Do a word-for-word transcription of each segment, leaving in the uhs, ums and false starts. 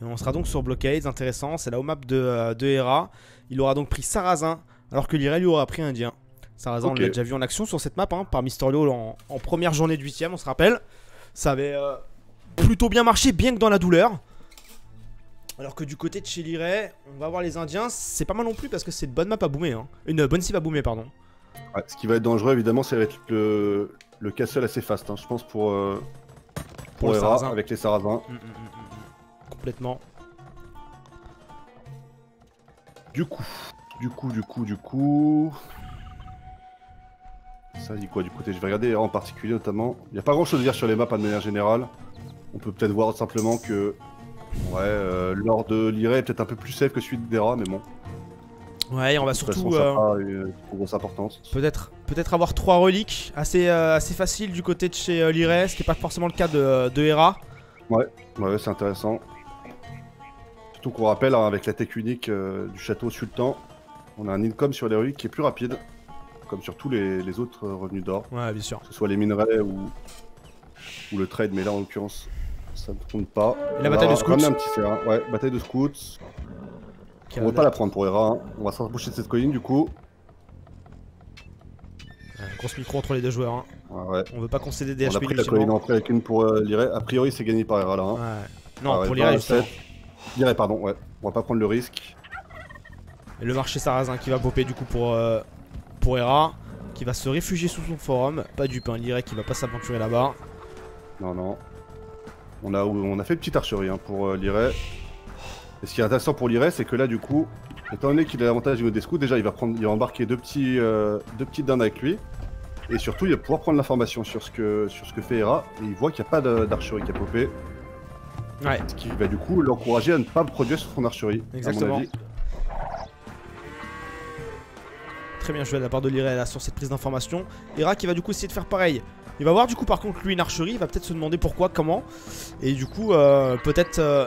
Et on sera donc sur Blockade, intéressant, c'est la home map de, euh, de Hera. Il aura donc pris Sarrazin, alors que Liereyy lui aura pris Indien. Sarrazin, okay. On l'a déjà vu en action sur cette map, hein, par Mysterio en, en première journée de huitième, on se rappelle. Ça avait euh, plutôt bien marché, bien que dans la douleur. Alors que du côté de chez Liereyy, on va voir les Indiens, c'est pas mal non plus parce que c'est une bonne map à boomer, hein. Une bonne cible à boomer, pardon. Ouais, ce qui va être dangereux, évidemment, c'est avec le, le castle assez fast, hein, je pense, pour, euh, pour, pour Hera, Sarrazin. Avec les Sarrazins. Mmh, mmh, mmh. Complètement. Du coup, du coup, du coup, du coup... Ça dit quoi du côté? Je vais regarder Hera en particulier, notamment. Il n'y a pas grand-chose à dire sur les maps, hein, de manière générale. On peut peut-être voir simplement que... Ouais, euh, l'or de Liereyy est peut-être un peu plus safe que celui d'Hera, mais bon. Ouais, on va surtout... Euh, peut-être peut-être avoir trois reliques, assez, euh, assez facile du côté de chez euh, Liereyy, ce qui n'est pas forcément le cas de, de Hera. Ouais, ouais, c'est intéressant. Surtout qu'on rappelle, hein, avec la tech unique euh, du château Sultan, on a un income sur les reliques qui est plus rapide, comme sur tous les, les autres revenus d'or. Ouais, bien sûr. Que ce soit les minerais ou, ou le trade, mais là en l'occurrence... Ça ne tourne pas. Et la bataille de scouts. Un petit fer, hein. Ouais, bataille de scouts. On ne va pas la prendre pour Hera. Hein. On va se rapprocher de cette colline du coup. Ouais, grosse micro entre les deux joueurs. Hein. Ouais, ouais. On veut pas concéder des H P. On a pris la colline entrée avec une pour euh, Liereyy. A priori, c'est gagné par Hera là. Hein. Ouais. Non, ah, pour Liereyy. Liereyy, pardon. Ouais. On va pas prendre le risque. Et le marché Sarrazin qui va popper du coup pour euh, pour Hera, qui va se réfugier sous son forum. Pas du pain. Liereyy qui va pas s'aventurer là-bas. Non, non. On a, on a fait une petite archerie, hein, pour euh, Liereyy. Et ce qui est intéressant pour Liereyy, c'est que là du coup, étant donné qu'il a l'avantage du niveau des scouts, déjà il va, prendre, il va embarquer deux petits euh, deux petites dindes avec lui. Et surtout il va pouvoir prendre l'information sur, sur ce que fait Hera. Et il voit qu'il n'y a pas d'archerie qui a popé. Ouais. Ce qui va du coup l'encourager à ne pas produire sur son archerie. Exactement. À mon avis. Très bien joué de la part de Liereyy là sur cette prise d'information. Hera qui va du coup essayer de faire pareil. Il va voir du coup par contre lui une archerie, il va peut-être se demander pourquoi, comment. Et du coup euh, peut-être euh,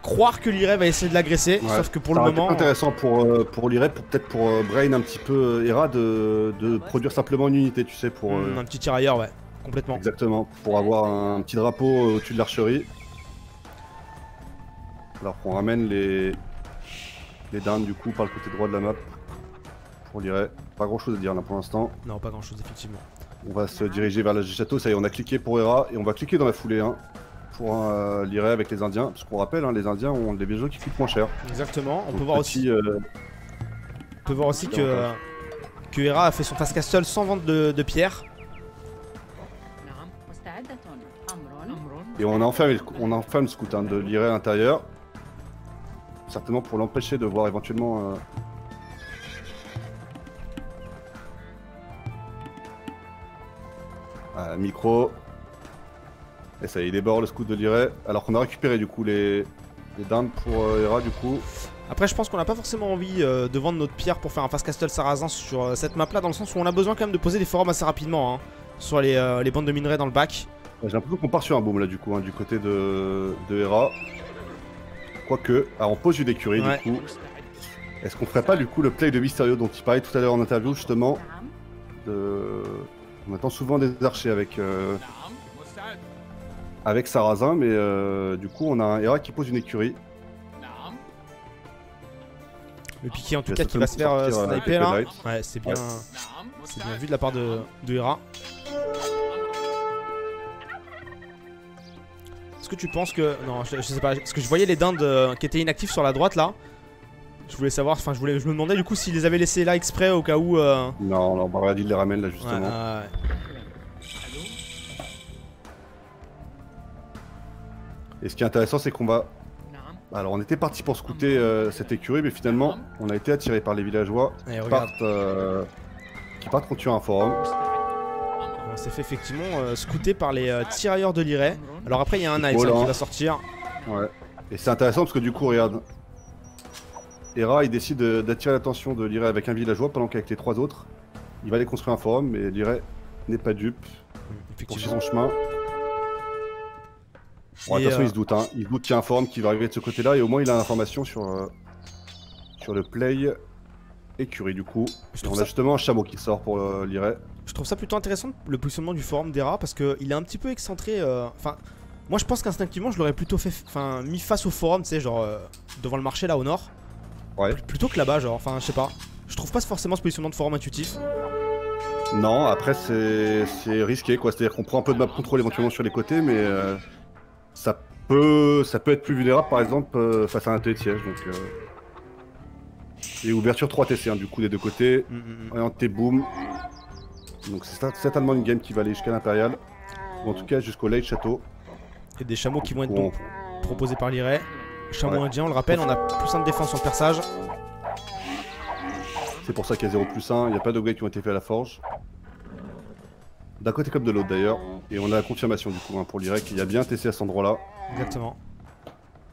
croire que Liereyy va essayer de l'agresser, ouais. Sauf que pour ça le moment... C'est intéressant pour, euh, pour Liereyy, peut-être pour euh, Brain un petit peu Hera de, de ouais, produire simplement une unité, tu sais, pour... Euh... Un petit tirailleur, ouais, complètement. Exactement, pour avoir un petit drapeau euh, au-dessus de l'archerie. Alors qu'on ramène les... les dindes du coup par le côté droit de la map. Pour Liereyy, pas grand chose à dire là pour l'instant. Non, pas grand chose effectivement. On va se diriger vers le château, ça y est, on a cliqué pour Hera et on va cliquer dans la foulée, hein, pour euh, Liereyy avec les Indiens, parce qu'on rappelle, hein, les Indiens ont des bijoux qui coûtent moins cher. Exactement, on Donc peut voir petit, aussi euh... On peut voir aussi que, euh, que Hera a fait son fast castle sans vente de, de pierre. Et on a enfermé enfin le scout, hein, de Liereyy à l'intérieur. Certainement pour l'empêcher de voir éventuellement... Euh... Euh, micro. Et ça y est, il déborde le scout de Liereyy. Alors qu'on a récupéré du coup les, les dindes pour euh, Hera du coup. Après je pense qu'on n'a pas forcément envie euh, de vendre notre pierre pour faire un fast castle Sarrazin sur euh, cette map là, dans le sens où on a besoin quand même de poser des forums assez rapidement, hein, sur les, euh, les bandes de minerais dans le bac. Ouais, j'ai l'impression qu'on part sur un boom là du coup, hein, du côté de, de Hera. Quoique, alors on pose une écurie, ouais, du coup. Est-ce qu'on ferait pas du coup le play de Mysterio dont il parlait tout à l'heure en interview justement de... On attend souvent des archers avec, euh, avec Sarrazin, mais euh, du coup on a un Hera qui pose une écurie. Le piqué en tout cas qui va se faire euh, sniper là. Ouais, c'est bien, ouais. Bien vu de la part de, de Hera. Est-ce que tu penses que... Non, je, je sais pas, parce que je voyais les dindes euh, qui étaient inactifs sur la droite là. Je voulais savoir, enfin je voulais, je me demandais du coup s'ils les avaient laissés là exprès au cas où... Euh... Non, non, bah regarde, il les ramène là justement. Ouais, euh, ouais. Et ce qui est intéressant c'est qu'on va... Alors on était parti pour scouter euh, cette écurie, mais finalement on a été attiré par les villageois qui partent, euh, qui partent contre un forum. On s'est fait effectivement euh, scouter par les euh, tirailleurs de Liereyy. Alors après il y a un knife oh, hein, qui va sortir. Ouais. Et c'est intéressant parce que du coup regarde... Hera, il décide d'attirer l'attention de Liereyy avec un villageois pendant qu'avec les trois autres, il va aller construire un forum, mais Liereyy n'est pas dupe. Il poursuit son chemin. Bon, attention, euh... il se doute, hein. Il se doute qu'il y a un forum qui va arriver de ce côté-là, et au moins il a l'information sur, euh, sur le play écurie du coup. Et on ça... a justement un chameau qui sort pour euh, Liereyy. Je trouve ça plutôt intéressant le positionnement du forum d'Hera, parce qu'il est un petit peu excentré. Enfin, euh, Moi je pense qu'instinctivement je l'aurais plutôt fait, enfin mis face au forum, tu sais, genre euh, devant le marché là au nord. Ouais. Plutôt que là-bas, genre, enfin je sais pas. Je trouve pas forcément ce positionnement de forum intuitif. Non, après c'est risqué quoi, c'est-à-dire qu'on prend un peu de map contrôle éventuellement sur les côtés, mais euh, ça peut ça peut être plus vulnérable par exemple euh, face à un T-siège donc. Euh... Et ouverture trois T C hein, du coup des deux côtés, mm-hmm. orienté boom. Donc c'est certainement une game qui va aller jusqu'à l'Impérial, ou en tout cas jusqu'au late château. Et des chameaux qui vont être donc proposés par Liereyy. Chameau ouais. indien, on le rappelle, on a plus un de défense en perçage. C'est pour ça qu'il y a zéro plus un, il n'y a pas d'upgrades qui ont été faits à la forge. D'un côté comme de l'autre d'ailleurs, et on a la confirmation du coup hein, pour Liereyy qu'il y a bien un T C à cet endroit là. Exactement.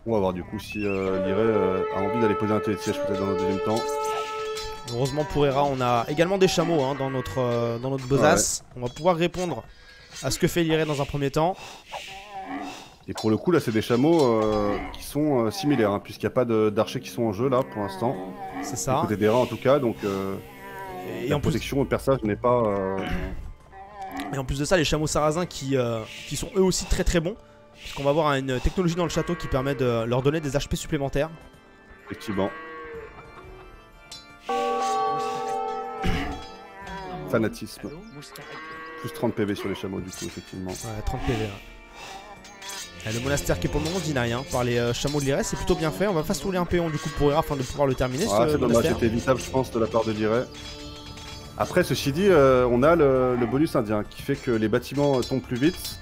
On va voir du coup si euh, Liereyy euh, a envie d'aller poser un télé de siège peut-être dans notre deuxième temps. Heureusement pour Hera, on a également des chameaux hein, dans notre euh, dans notre besace. Ouais. On va pouvoir répondre à ce que fait Liereyy dans un premier temps. Et pour le coup là c'est des chameaux euh, qui sont euh, similaires hein, puisqu'il n'y a pas d'archers qui sont en jeu là pour l'instant. C'est ça. Des rats en tout cas donc euh, et la en protection plus... au personnage n'est pas... Euh... Et en plus de ça les chameaux sarrazins qui, euh, qui sont eux aussi très très bons. Puisqu'on va avoir une technologie dans le château qui permet de leur donner des H P supplémentaires. Effectivement. Fanatisme. Plus trente P V sur les chameaux du coup, effectivement. Ouais, trente P V. Ouais. Le monastère qui est pour le moment deny hein, par les euh, chameaux de Liereyy, c'est plutôt bien fait. On va fast rouler un péon du coup pour Hera afin de pouvoir le terminer. Ah, c'est dommage, c'était évitable je pense de la part de Liereyy. Après, ceci dit, euh, on a le, le bonus indien qui fait que les bâtiments euh, tombent plus vite.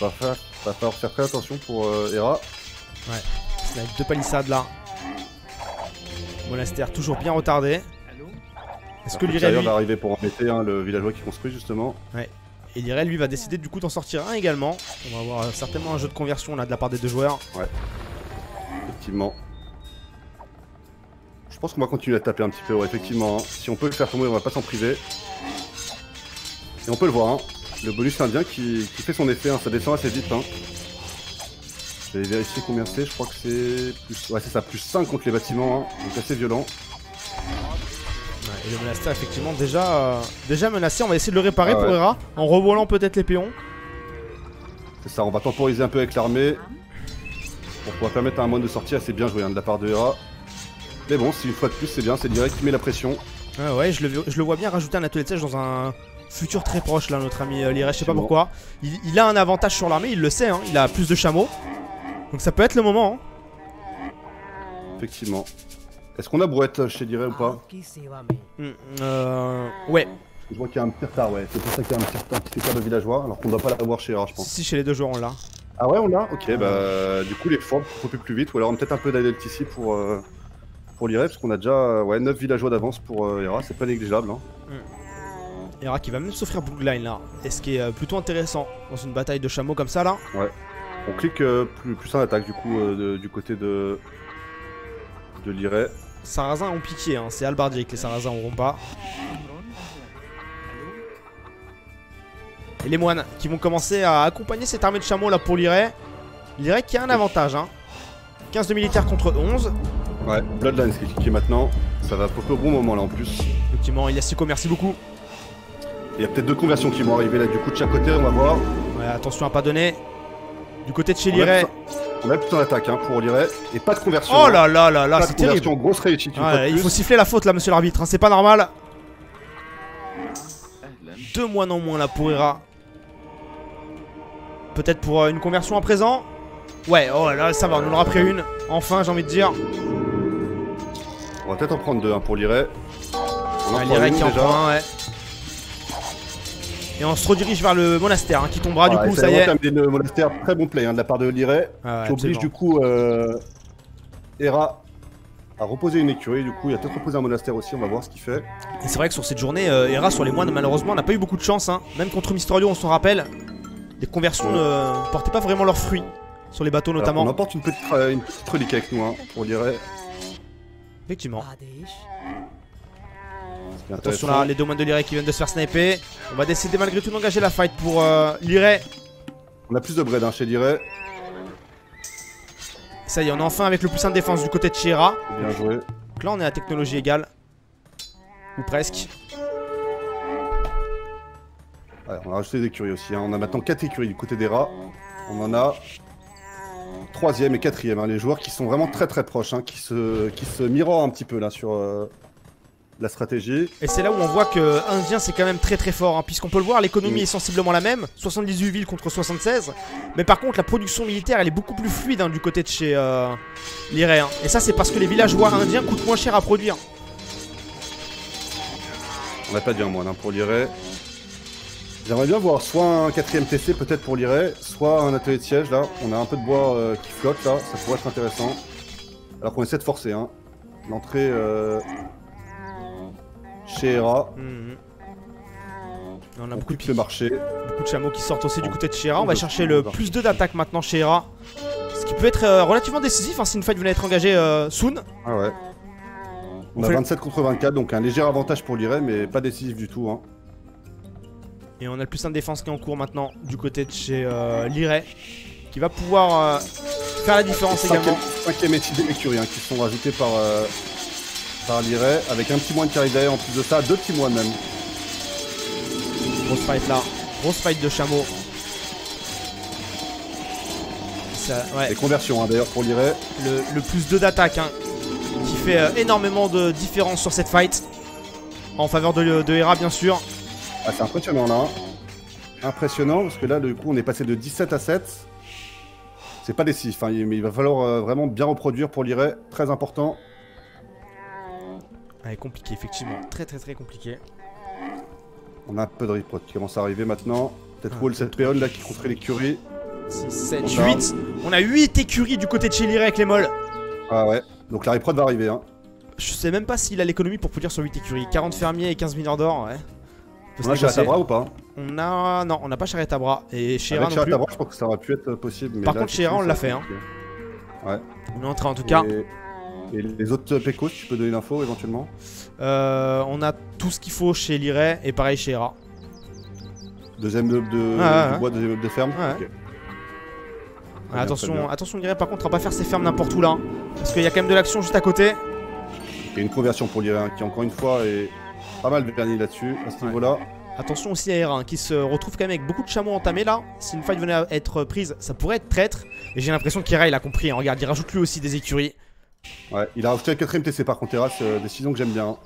Va falloir, va falloir faire très attention pour euh, Hera. Ouais, c'est deux palissades là. Monastère toujours bien retardé. Est-ce que Liereyy lui... va arriver pour embêter hein, le villageois qui construit justement. Ouais. Et Liereyy lui va décider du coup d'en sortir un également. On va avoir euh, certainement un jeu de conversion là de la part des deux joueurs. Ouais. Effectivement. Je pense qu'on va continuer à taper un petit peu. Ouais, effectivement. Hein. Si on peut le faire tomber, on va pas s'en priver. Et on peut le voir. Hein. Le bonus indien qui, qui fait son effet, hein, ça descend assez vite. Hein. Je vais vérifier combien c'est, je crois que c'est plus... Ouais c'est ça, plus cinq contre les bâtiments, hein, donc assez violent. Ouais, et le monastère effectivement déjà, euh, déjà menacé, on va essayer de le réparer ah ouais. pour Hera, en revolant peut-être les péons. C'est ça, on va temporiser un peu avec l'armée, pour pouvoir permettre à un moine de sortir assez bien joué hein, de la part de Hera. Mais bon, c'est une fois de plus, c'est bien, c'est direct qui met la pression. Ah ouais, je le, je le vois bien rajouter un atelier de siège dans un... futur très proche là notre ami Liereyy, je sais pas bon. pourquoi il, il a un avantage sur l'armée, il le sait hein, il a plus de chameaux. Donc ça peut être le moment hein. Effectivement. Est-ce qu'on a brouette chez Liereyy ou pas? mmh, euh, Ouais. Je vois qu'il y a un petit retard ouais, c'est pour ça qu'il y a un petit retard qui fait de villageois. Alors qu'on doit pas l'avoir chez Hera je pense. Si chez les deux joueurs on l'a. Ah ouais on l'a. Ok mmh. bah du coup les formes faut plus plus vite. Ou alors peut-être un peu d'adult ici pour, euh, pour Liereyy. Parce qu'on a déjà euh, ouais, neuf villageois d'avance pour euh, Hera, c'est pas négligeable hein. mmh. Hera qui va même s'offrir Bloodline là, et ce qui est euh, plutôt intéressant dans une bataille de chameaux comme ça là. Ouais, on clique euh, plus, plus un attaque du coup euh, de, du côté de, de Liereyy. Sarrazin ont piqué, hein. C'est Albardier que les Sarrazins auront pas. Et les moines qui vont commencer à accompagner cette armée de chameaux là pour Liereyy. Liereyy qui a un avantage, hein. quinze de militaires contre onze. Ouais, Bloodline qui est cliqué maintenant, ça va popper au bon moment là en plus. Effectivement, Yasiko, merci beaucoup. Il y a peut-être deux conversions qui vont arriver là du coup de chaque côté, on va voir. Ouais, attention à pas donner. Du côté de chez Liereyy. On a plutôt en attaque hein, pour Liereyy. Et pas de conversion. Oh là là là là, c'est terrible. Grosse réussite, ouais, il faut siffler la faute là, monsieur l'arbitre, hein, c'est pas normal. Deux moines en moins là pour Hera. Peut-être pour euh, une conversion à présent. Ouais, oh là ça va, on en aura pris une. Enfin, j'ai envie de dire. On va peut-être en prendre deux hein, pour Liereyy. On en ouais, Liereyy qui en prend un, ouais. Et on se redirige vers le monastère hein, qui tombera voilà, du coup, ça y est. Le monastère, très bon play hein, de la part de Liereyy. Ah ouais, qui oblige du coup euh, Hera à reposer une écurie. Du coup, il a peut-être reposé un monastère aussi, on va voir ce qu'il fait. Et c'est vrai que sur cette journée, euh, Hera sur les moines, malheureusement, n'a pas eu beaucoup de chance. Hein. Même contre Mysterio, on s'en rappelle. Les conversions ouais. ne portaient pas vraiment leurs fruits. Sur les bateaux notamment. Alors, on emporte une petite, euh, une petite relique avec nous hein, pour Liereyy. Effectivement. Attention là, les deux moines de Liereyy qui viennent de se faire sniper. On va décider malgré tout d'engager la fight pour euh, Liereyy. On a plus de bread hein, chez Liereyy. Ça y est, on est enfin avec le plus un de défense du côté de chez Hera. Bien joué. Donc là on est à technologie égale. Ou presque. Alors, on a rajouté des écuries aussi, hein. On a maintenant quatre écuries du côté des rats. On en a en troisième et quatrième, hein, les joueurs qui sont vraiment très très proches, hein, qui se, qui se mirent un petit peu là sur euh, la stratégie. Et c'est là où on voit que Indien c'est quand même très très fort, hein, puisqu'on peut le voir, l'économie mmh. est sensiblement la même, soixante-dix-huit villes contre soixante-seize, mais par contre la production militaire elle est beaucoup plus fluide, hein, du côté de chez euh, Liereyy, hein. Et ça c'est parce que les villageois indiens coûtent moins cher à produire. On n'a pas dit un moine, hein, pour Liereyy. J'aimerais bien voir soit un quatrième T C peut-être pour Liereyy, soit un atelier de siège là. On a un peu de bois euh, qui flotte là, ça pourrait être intéressant. Alors qu'on essaie de forcer, hein. L'entrée euh, chez Hera. Mmh. On a on beaucoup de marché. Beaucoup de chameaux qui sortent aussi du côté de chez Hera. On va chercher le plus deux d'attaque maintenant chez Hera. Ce qui peut être euh, relativement décisif, hein, si une fight venait à être engagée euh, soon. Ah ouais. On, on a vingt-sept contre vingt-quatre, donc un léger avantage pour Liereyy, mais pas décisif du tout, hein. Et on a le plus un défense qui est en cours maintenant du côté de chez euh, Liereyy, qui va pouvoir euh, faire la différence également. Cinquième et sixième écuries, hein, qui sont rajoutés par, euh, par Liereyy, avec un petit moine qui arrive derrière, en plus de ça, deux petits moines même. Grosse fight là, grosse fight de chameau. Ça, ouais. Les conversions, hein, d'ailleurs pour Liereyy. Le, le plus deux d'attaque, hein, qui fait euh, énormément de différence sur cette fight. En faveur de, de Hera bien sûr. Ah, c'est impressionnant là, hein. Impressionnant parce que là du coup on est passé de dix-sept à sept. C'est pas décisif, hein, mais il va falloir euh, vraiment bien reproduire pour Liereyy, très important. Ah, compliqué effectivement, très très très compliqué. On a un peu de ripote qui commence à arriver maintenant. Peut-être ah, Wall cette période là qui contrerait l'écurie. six, sept, huit. On a huit écuries du côté de chez Liereyy avec les molles. Ah ouais, donc la ripote va arriver, hein. Je sais même pas s'il a l'économie pour produire sur huit écuries. quarante fermiers et quinze milliards d'or, ouais. On a Charitabra ou pas? On a... Non, on n'a pas Charitabra. Et Hera non plus. Charitabra, je pense que ça aurait pu être possible. Mais par là, contre, Hera, on l'a fait, hein. Ouais. On est en train, en tout cas. Et les autres Pecos, tu peux donner l'info éventuellement? euh, On a tout ce qu'il faut chez Liereyy et pareil chez Hera. Deuxième meuble de, ah, de ouais, bois, ouais. Deuxième meuble de ferme, ouais. Okay. Ah, attention, attention Liereyy, par contre, à pas faire ses fermes n'importe où là, hein, parce qu'il y a quand même de l'action juste à côté. Il y a une conversion pour Liereyy, hein, qui encore une fois est... Pas mal de vernis là-dessus, à ce niveau-là. Ouais. Attention aussi à Hera, hein, qui se retrouve quand même avec beaucoup de chameaux entamés là. Si une fight venait à être prise, ça pourrait être traître. Et j'ai l'impression qu'Hera il a compris, hein. Regarde, il rajoute lui aussi des écuries. Ouais, il a rajouté le quatrième T C par contre, Hera, c'est euh, décision que j'aime bien, hein.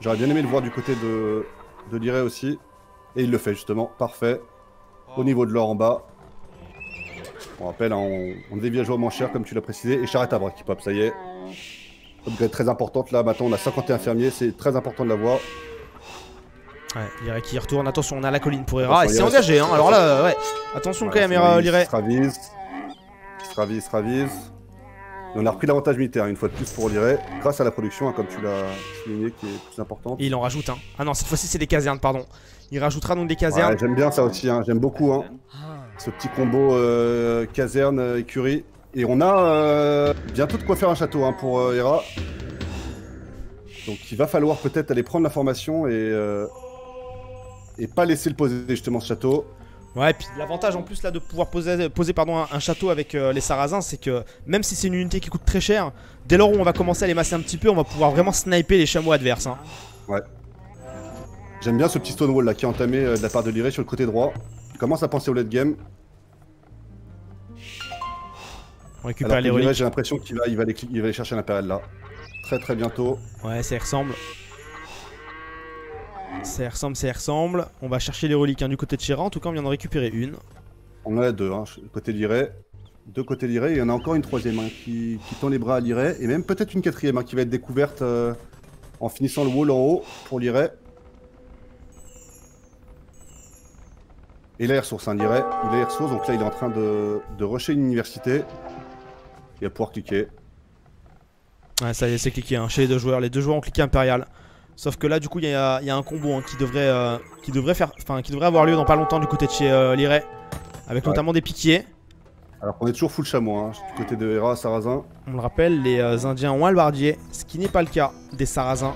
J'aurais bien aimé le voir du côté de, de Liereyy aussi. Et il le fait justement, parfait. Au niveau de l'or en bas. On rappelle, hein, on, on est des villageois moins chers comme tu l'as précisé. Et Charitabra qui pop, ça y est. Upgrade très importante là, maintenant on a cinquante et un fermiers, c'est très important de l'avoir. Ouais, Liereyy qui retourne, attention on a la colline pour Hera, et c'est engagé, hein, alors là, ouais. Attention quand même Hera, Liereyy. Il se ravise, il se ravise, il se ravise. Et on a repris l'avantage militaire une fois de plus pour Liereyy, grâce à la production, hein, comme tu l'as souligné, qui est plus importante. Et il en rajoute, hein. Ah non, cette fois-ci c'est des casernes, pardon. Il rajoutera donc des casernes. Ouais, j'aime bien ça aussi, hein, j'aime beaucoup, hein. Ce petit combo euh, caserne-écurie. Et on a euh, bientôt de quoi faire un château, hein, pour euh, Hera. Donc il va falloir peut-être aller prendre l'information et, euh, et pas laisser le poser justement ce château. Ouais, et puis l'avantage en plus là de pouvoir poser, poser pardon, un, un château avec euh, les Sarrazins, c'est que même si c'est une unité qui coûte très cher, dès lors où on va commencer à les masser un petit peu, on va pouvoir vraiment sniper les chameaux adverses, hein. Ouais. J'aime bien ce petit stonewall là qui est entamé euh, de la part de Liereyy sur le côté droit. Je commence à penser au late game. On récupère les reliques. J'ai l'impression qu'il va, il va, les, il va les chercher à l'intérieur là. Très très bientôt. Ouais, ça y ressemble. Ça y ressemble, ça y ressemble. On va chercher les reliques, hein, du côté de Hera. En tout cas, on vient de récupérer une. On en a deux, hein, côté Liereyy. Deux côté Liereyy. Il y en a encore une troisième, hein, qui, qui tend les bras à Liereyy. Et même peut-être une quatrième, hein, qui va être découverte euh, en finissant le wall en haut pour Liereyy. Et là, il ressource, hein, Liereyy. Il a les ressources, donc là, il est en train de, de rusher une université. Il va pouvoir cliquer. Ouais, ça y est, c'est cliqué, hein, chez les deux joueurs. Les deux joueurs ont cliqué Impérial. Sauf que là, du coup, il y, y a un combo, hein, qui, devrait, euh, qui, devrait faire, qui devrait avoir lieu dans pas longtemps du côté de chez euh, Liereyy. Avec ouais. Notamment des piquiers. Alors qu'on est toujours full chameau, hein, du côté de Hera, Sarrazin. On le rappelle, les euh, Indiens ont Albardier, ce qui n'est pas le cas des Sarrazins.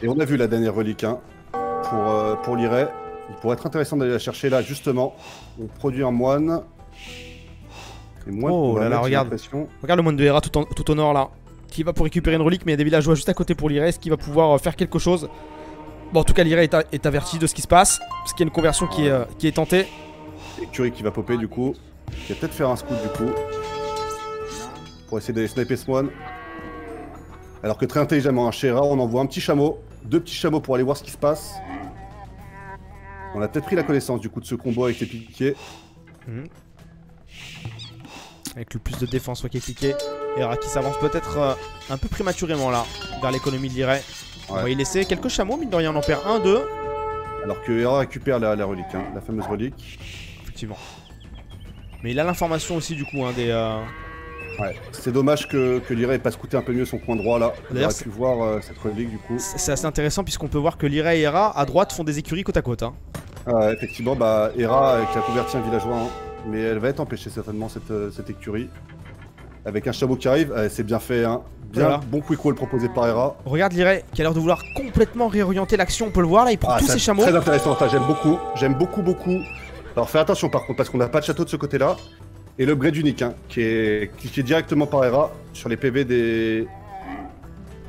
Et on a vu la dernière relique, hein, pour, euh, pour Liereyy. Il pourrait être intéressant d'aller la chercher là, justement. On produit un moine. Et moine oh là là, regarde. Regarde le moine de Hera tout, en, tout au nord là. Qui va pour récupérer une relique, mais il y a des villageois juste à côté pour Liereyy. Est-ce qu'il va pouvoir faire quelque chose? Bon, en tout cas, Liereyy est, est averti de ce qui se passe. Parce qu'il y a une conversion qui est, euh, qui est tentée. Écurie qui va popper du coup. Je vais peut-être faire un scout du coup. Pour essayer d'aller sniper ce moine. Alors que très intelligemment, chez Hera, on envoie un petit chameau. Deux petits chameaux pour aller voir ce qui se passe. On a peut-être pris la connaissance du coup de ce combo avec les piquets. Mmh. Avec le plus de défense soit qui est cliqué. Hera qui s'avance peut-être euh, un peu prématurément là, vers l'économie de Liereyy. Ouais. On va y laisser quelques chameaux, mine de rien, on en perd un, deux. Alors que Hera récupère la, la relique, hein, la fameuse relique. Effectivement. Mais il a l'information aussi du coup hein, des... Euh... Ouais, c'est dommage que, que Liereyy passe coûter un peu mieux son coin droit là. D'ailleurs, on a pu voir euh, cette relique du coup. C'est assez intéressant puisqu'on peut voir que Liereyy et Hera à droite font des écuries côte à côte. Hein. Euh, effectivement, bah Hera euh, qui a converti un villageois, hein. Mais elle va être empêchée certainement cette, euh, cette écurie. Avec un chameau qui arrive, euh, c'est bien fait, hein. Bien voilà. Bon quick roll proposé par Hera. Regarde Liereyy qui a l'air de vouloir complètement réorienter l'action, on peut le voir là, il prend ah, tous ses chameaux. Très intéressant, ça j'aime beaucoup, j'aime beaucoup beaucoup. Alors fais attention par contre parce qu'on n'a pas de château de ce côté là. Et le l'upgrade unique hein, qui est cliqué directement par Hera sur les P V des,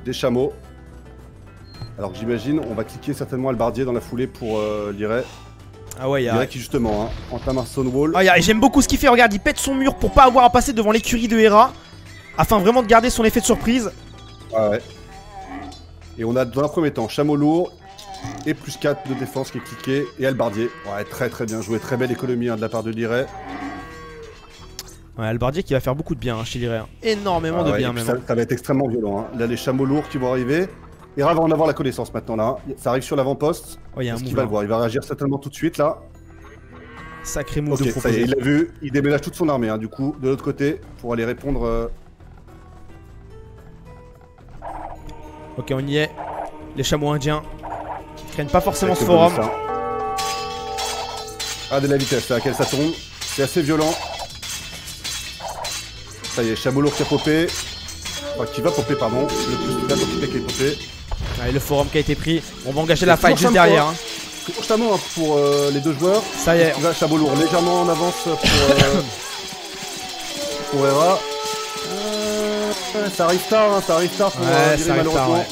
des chameaux. Alors que j'imagine, on va cliquer certainement Albardier dans la foulée pour euh, Liereyy. Ah ouais, y'a. Liereyy qui justement, hein, entame un Stonewall. Ah, j'aime beaucoup ce qu'il fait, regarde, il pète son mur pour pas avoir à passer devant l'écurie de Hera. Afin vraiment de garder son effet de surprise. Ah ouais. Et on a dans un premier temps Chameau Lourd. Et plus quatre de défense qui est cliqué. Et Albardier. Ouais, très très bien joué, très belle économie hein, de la part de Liereyy. Ouais, Albardier qui va faire beaucoup de bien hein, chez Liereyy. Énormément ah ouais, de bien même. Ça, ça va être extrêmement violent. Hein. Là, les chameaux lourds qui vont arriver. Hera va en avoir la connaissance maintenant là. Ça arrive sur l'avant-poste. Oh, Est-ce qu'il va le voir? Il va réagir certainement tout de suite là. Sacré move okay, de proposé. Il l'a vu. Il déménage toute son armée hein, du coup de l'autre côté pour aller répondre. Euh... Ok, on y est. Les chameaux indiens qui craignent pas forcément ce forum. Bonus, hein. Ah, de la vitesse à laquelle ça tombe. C'est assez violent. Ça y est, chameau lourd qui a popé. Enfin, qui va popper, pardon. Le plus de qui est popé. Allez, le forum qui a été pris. On va engager la fight juste derrière. Hein. Toujours chameau hein, pour euh, les deux joueurs. Ça y est. Là, chameau lourd légèrement en avance pour, euh, pour Hera. Euh, ça arrive tard, hein, ça arrive tard pour ouais, Liereyy malheureusement. Tard, ouais.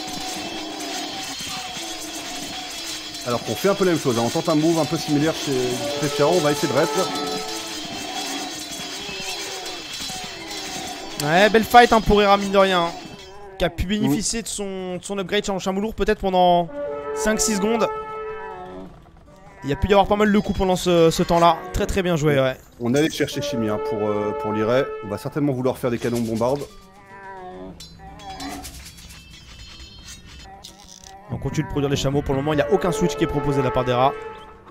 Alors qu'on fait un peu la même chose. Hein. On tente un move un peu similaire chez Faro. On va essayer de rep. Ouais, belle fight hein, pour Hera, mine de rien. Hein, qui a pu bénéficier mmh. de, son, de son upgrade sur chameau lourd peut-être pendant cinq six secondes. Il y a pu y avoir pas mal de coups pendant ce, ce temps-là. Très très bien joué, ouais. On allait chercher chimie hein, pour, euh, pour Liereyy. On va certainement vouloir faire des canons bombardes. On continue de produire les chameaux. Pour le moment, il n'y a aucun switch qui est proposé de la part d'Hera.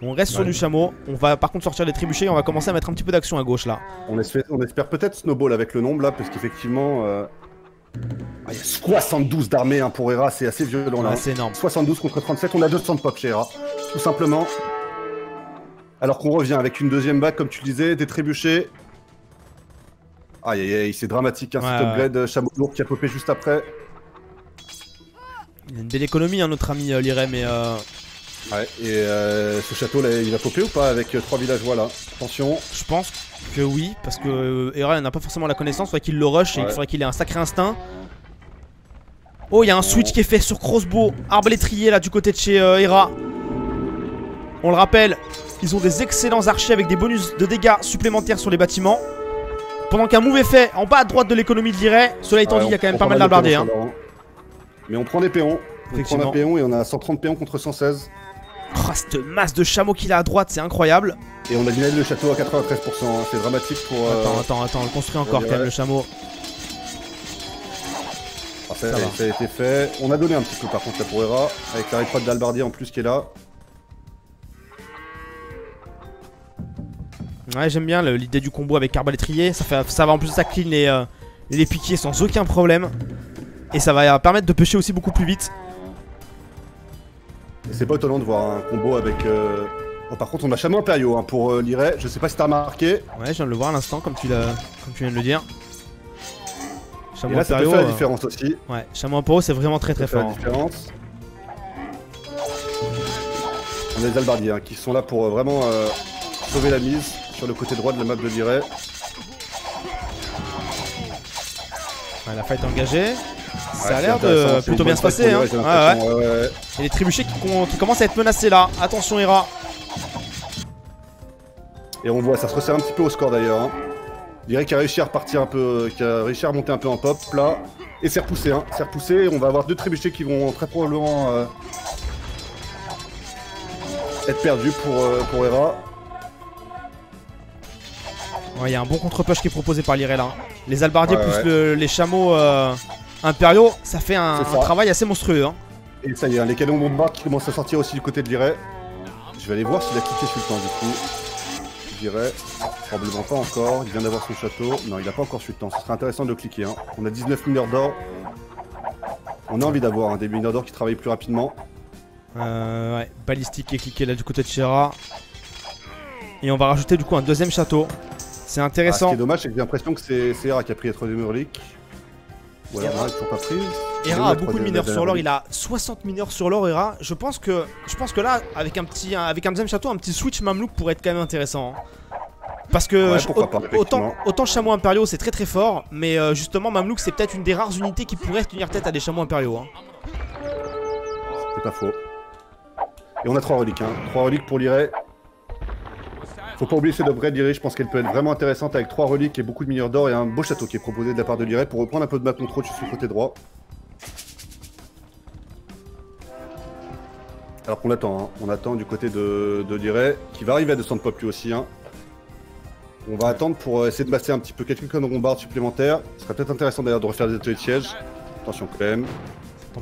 On reste ouais. sur du chameau, on va par contre sortir les trébuchets et on va commencer à mettre un petit peu d'action à gauche là. On espère, on espère peut-être snowball avec le nombre là, parce qu'effectivement... Euh... Ah, il y a soixante-douze d'armée hein, pour Hera, c'est assez violent là. Ouais, c'est énorme. soixante-douze contre trente-sept, on a deux cents de pop chez Hera, tout simplement. Alors qu'on revient avec une deuxième bague, comme tu le disais, des trébuchets. Aïe aïe aïe, c'est dramatique hein, ouais, cet upgrade, ouais. Chameau lourd qui a popé juste après. Il y a une belle économie hein, notre ami euh, Liereyy, mais... Euh... Ouais, et euh, ce château là, il va popper ou pas avec euh, trois villageois là? Attention. Je pense que oui, parce que Hera euh, n'a pas forcément la connaissance, il faudrait qu'il le rush ouais. et il faudrait qu'il ait un sacré instinct. Oh, il y a un switch qui est fait sur Crossbow, arbalétrier là du côté de chez Hera. Euh, On le rappelle, ils ont des excellents archers avec des bonus de dégâts supplémentaires sur les bâtiments. Pendant qu'un move est fait en bas à droite de l'économie de Liereyy, cela étant ouais, dit, il y a quand même pas mal d'arbardés. Hein. Mais on prend des péons. On prend un péon et on a cent trente péons contre cent seize. Oh, cette masse de chameaux qu'il a à droite, c'est incroyable. Et on a dynamique le château à quatre-vingt-treize pour cent, hein. C'est dramatique pour... Euh... Attends, attends, attends, on le construit encore quand même le chameau. Ah, ça, ça, ça a été fait. On a donné un petit peu par contre là pour Hera, avec la récroate d'Albardier en plus qui est là. Ouais, j'aime bien l'idée du combo avec arbalétrier, ça, fait, ça va en plus, ça clean les, euh, les piquiers sans aucun problème. Et ça va permettre de pêcher aussi beaucoup plus vite. C'est pas étonnant de voir un combo avec... Euh... Oh, par contre on a Chameau Imperio hein, pour euh, Liereyy, je sais pas si t'as remarqué. Ouais, je viens de le voir à l'instant comme, comme tu viens de le dire. Chameau Imperio, ça peut faire la différence aussi. Ouais, Chameau Imperio c'est vraiment très très fort. La différence. On a les Albardiers hein, qui sont là pour euh, vraiment euh, sauver la mise sur le côté droit de la map de Liereyy. Ouais, la fight engagée. Ça ouais, a l'air de plutôt bien se passer hein. Ah ouais. Ouais, ouais. Et les trébuchets qui, qui commencent à être menacés là. Attention Hera. Et on voit ça se resserre un petit peu au score d'ailleurs hein. Liereyy qui a réussi à repartir un peu, qui a réussi à remonter un peu en pop, là. Et c'est repoussé, hein. C'est repoussé. On va avoir deux trébuchets qui vont très probablement euh, être perdus pour, euh, pour Hera. Il ouais, y a un bon contre-push qui est proposé par Liereyy là. Les Albardiers ouais, plus ouais. Le, les chameaux euh, impériaux, ça fait un, ça. un travail assez monstrueux. Hein. Et ça y est, les canons bombardes qui commencent à sortir aussi du côté de Liereyy. Je vais aller voir s'il a quitté Sultan du coup. Liereyy, probablement pas encore. Il vient d'avoir son château. Non, il n'a pas encore Sultan. Ce serait intéressant de le cliquer. Hein. On a dix-neuf mineurs d'or. On a envie d'avoir hein, des mineurs d'or qui travaillent plus rapidement. Euh, ouais, balistique est cliqué là du côté de Hera. Et on va rajouter du coup un deuxième château. C'est intéressant. Ah, ce qui est dommage, c'est que j'ai l'impression que c'est Hera qui a pris les troisième reliques. Ou alors Hera n'est toujours pas prise. Hera a beaucoup de mineurs sur l'or, il a soixante mineurs sur l'or Hera. Je pense que je pense que là, avec un petit avec un deuxième château, un petit switch Mamelouk pourrait être quand même intéressant. Hein. Parce que ouais, je, au, pas, autant, autant chameaux impériaux c'est très très fort, mais euh, justement Mamelouk c'est peut-être une des rares unités qui pourrait tenir tête à des chameaux impériaux. Hein. C'est pas faux. Et on a trois reliques, hein. trois reliques pour Liereyy. Faut pas oublier cette upgrade Liereyy, je pense qu'elle peut être vraiment intéressante avec trois reliques et beaucoup de mineurs d'or et un beau château qui est proposé de la part de Liereyy pour reprendre un peu de map control sur son côté droit. Alors qu'on l'attend, hein. On attend du côté de, de Liereyy qui va arriver à deux cents de pop lui aussi. Hein. On va attendre pour essayer de masser un petit peu quelques canons bombardes supplémentaires. Ce serait peut-être intéressant d'ailleurs de refaire des ateliers de siège. Attention quand même.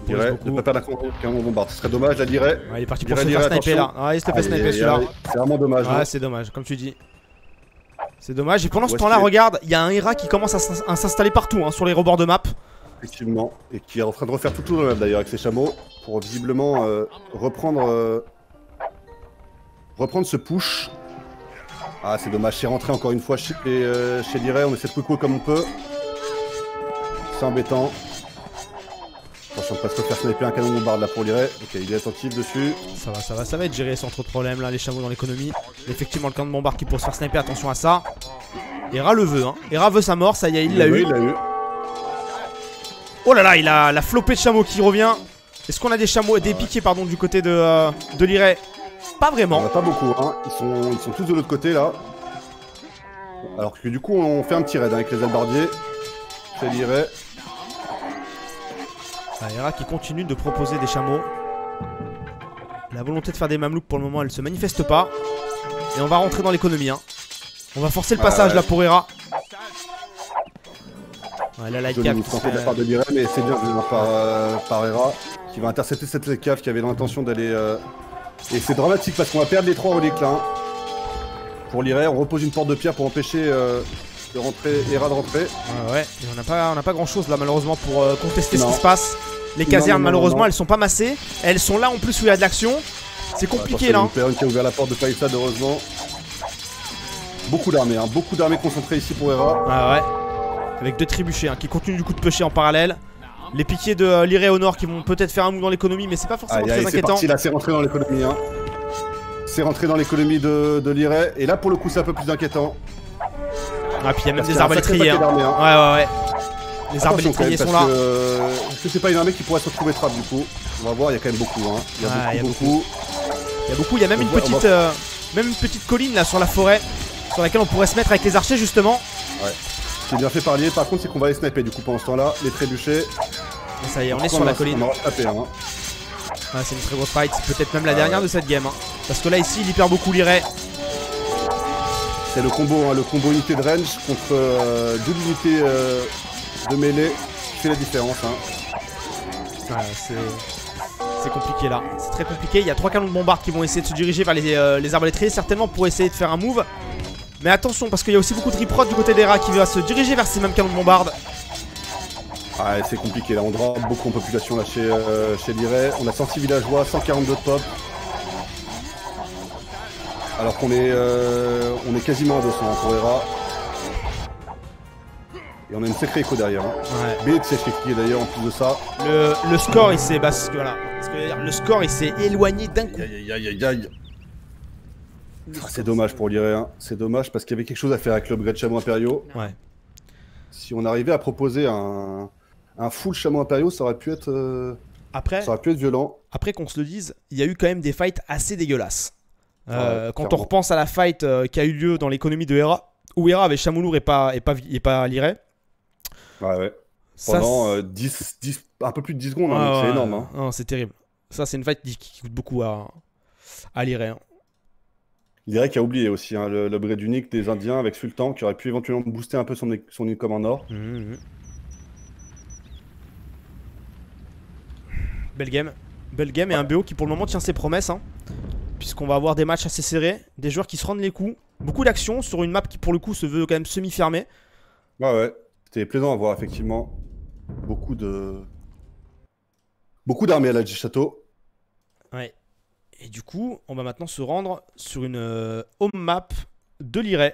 Liereyy, ne pas perdre un canon bombarde, ce serait dommage la Liereyy. Ouais, il est parti pour Liereyy, se faire Liereyy, sniper attention. Là. Ah, il se fait sniper celui-là. C'est vraiment dommage. Ah, c'est dommage, comme tu dis. C'est dommage. Et pendant ouais, ce temps-là, regarde, il y a un Hera qui commence à s'installer partout hein, sur les rebords de map. Effectivement, et qui est en train de refaire tout le tour de map d'ailleurs avec ses chameaux pour visiblement euh, reprendre, euh, reprendre ce push. Ah, c'est dommage, c'est rentré encore une fois chez, euh, chez Liereyy. On essaie de coucou comme on peut. C'est embêtant. Attention de pas se faire sniper un canon bombarde là pour Liereyy. Ok, il est attentif dessus. Ça va, ça va, ça va être géré sans trop de problème là, les chameaux dans l'économie. Effectivement, le canon bombarde qui pour se faire sniper, attention à ça. Hera le veut, hein. Hera veut sa mort, ça y est, il l'a eu. Il l'a eu. Oh là là, il a la flopée de chameaux qui revient. Est-ce qu'on a des chameaux, des piquets pardon, du côté de, euh, de Liereyy? Pas vraiment. On a pas beaucoup, hein. Ils sont, ils sont tous de l'autre côté là. Alors que du coup, on fait un petit raid hein, avec les albardiers. Chez Liereyy. Ah, Hera qui continue de proposer des chameaux. La volonté de faire des mamelouks pour le moment elle se manifeste pas. Et on va rentrer dans l'économie hein. On va forcer le passage ah, ouais. là pour Hera. Ouais, là, la cap qui serait... de la part de Liereyy, mais c'est bien vu par, euh, par Hera qui va intercepter cette cave qui avait l'intention d'aller euh... Et c'est dramatique parce qu'on va perdre les trois reliques là hein. Pour Liereyy, on repose une porte de pierre pour empêcher euh... de rentrer, Hera de rentrer. Ah ouais, et on n'a pas, pas grand chose là malheureusement pour euh, contester non. ce qui se passe. Les casernes non, non, malheureusement non, non. elles sont pas massées, elles sont là en plus où il y a de l'action. C'est compliqué ah, là. Une qui a ouvert la porte de Palissade heureusement. Beaucoup d'armées, hein. beaucoup d'armées concentrées ici pour Hera. Ah ouais, avec deux trébuchets hein, qui continuent du coup de pêcher en parallèle. Les piquets de euh, Liereyy au nord qui vont peut-être faire un move dans l'économie mais c'est pas forcément ah, très inquiétant. C'est parti là, c'est rentré dans l'économie hein. C'est rentré dans l'économie de, de Liereyy et là pour le coup c'est un peu plus inquiétant. Ah, puis il y a même des arbalétriers. Hein. Hein. Ouais, ouais, ouais. Les arbalétriers sont là. Euh, Est-ce que c'est pas une armée qui pourrait se retrouver trappe du coup? On va voir, il y a quand même beaucoup. Hein. Il y a ah, beaucoup, beaucoup. Il y a beaucoup, il y a même, une voit, petite, va... euh, même une petite colline là sur la forêt sur laquelle on pourrait se mettre avec les archers justement. Ouais. C'est bien fait parler. Par contre, c'est qu'on va les sniper du coup pendant ce temps-là, les trébuchets. Et ça y est, on, on est sur la colline. C'est hein. ah, une très grosse fight. Peut-être même la ah, dernière ouais. de cette game. Hein. Parce que là, ici, il y perd beaucoup Liereyy. C'est le combo, hein, le combo unité de range contre euh, double unité euh, de mêlée qui fait la différence. Hein. Ah, c'est compliqué là, c'est très compliqué. Il y a trois canons de bombarde qui vont essayer de se diriger vers les, euh, les arbalétriers, certainement pour essayer de faire un move. Mais attention, parce qu'il y a aussi beaucoup de riprot du côté d'Hera qui va se diriger vers ces mêmes canons de bombarde. Ah, c'est compliqué là, on drop beaucoup en population là chez, euh, chez Liereyy. On a cent six villageois, cent quarante-deux de pop. Alors qu'on est, euh, on est quasiment à deux cents hein, pour Hera. Et on a une sacrée écho derrière. Hein. Ouais. B de sèche qui est d'ailleurs en plus de ça. Le, le score il s'est bah, voilà. Le score il s'est éloigné d'un coup. Aïe aïe aïe aïe. C'est dommage pour Liereyy. Hein. C'est dommage parce qu'il y avait quelque chose à faire avec l'upgrade chameau impériaux. Ouais. Si on arrivait à proposer un, un full chameau impériaux, ça aurait pu être, euh, après, ça aurait pu être violent. Après qu'on se le dise, il y a eu quand même des fights assez dégueulasses. Euh, ouais, quand clairement. on repense à la fight euh, qui a eu lieu dans l'économie de Hera où Hera avec Chameau Lourd et pas, et pas, et pas Liereyy. Ouais, ouais. Pendant ça, euh, dix, dix, un peu plus de dix secondes, hein, ah, c'est énorme. Hein. Non, c'est terrible. Ça, c'est une fight qui, qui coûte beaucoup à, à Liereyy. Hein. Liereyy qui a oublié aussi hein, l'objet d'unique des Indiens avec Sultan qui aurait pu éventuellement booster un peu son, son income en or. Mmh, mmh. Belle game. Belle game et un B O qui pour le moment tient ses promesses. Hein, puisqu'on va avoir des matchs assez serrés, des joueurs qui se rendent les coups. Beaucoup d'action sur une map qui pour le coup se veut quand même semi-fermée. Ouais, ouais. C'était plaisant à voir effectivement. Beaucoup de... Beaucoup d'armées à la G-Château. Ouais. Et du coup, on va maintenant se rendre sur une home map de Liereyy.